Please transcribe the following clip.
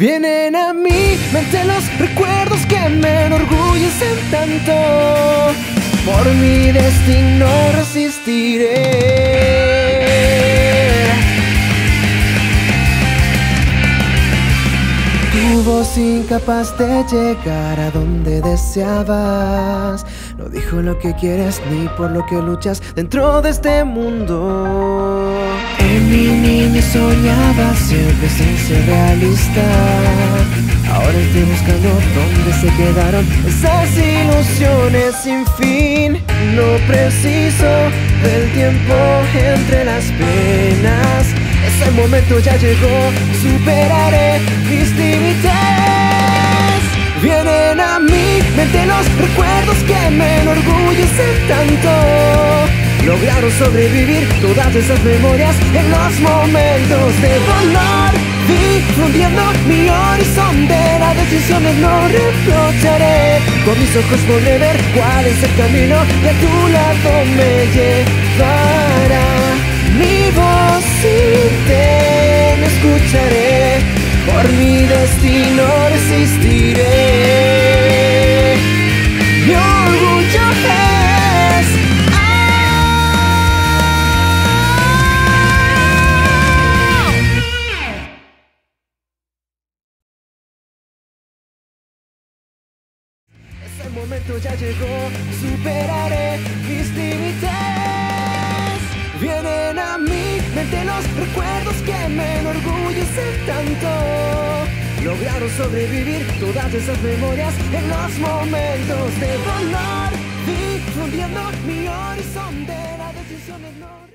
Vienen a mi mente los recuerdos que me enorgullecen tanto. Por mi destino resistiré. Tu voz incapaz de llegar a donde deseabas, no dijo lo que quieres ni por lo que luchas dentro de este mundo. En mi niña soñaba siempre sin ser realista. Ahora estoy buscando dónde se quedaron esas ilusiones sin fin. No preciso del tiempo entre las penas. Ese momento ya llegó, superaré mis límites. Vienen a mi mente los recuerdos que me enorgullecen tanto. Lograron sobrevivir todas esas memorias en los momentos de dolor, difundiendo mi horizonte. Las decisiones no reprocharé, con mis ojos podré ver cuál es el camino que a tu lado me llevará. Mi voz interna escucharé, por mi destino resistiré. Mi orgullo es el momento ya llegó, superaré mis límites. Vienen a mi mente los recuerdos que me enorgullecen tanto. Lograron sobrevivir todas esas memorias en los momentos de dolor, difundiendo mi horizonte. Las decisiones no...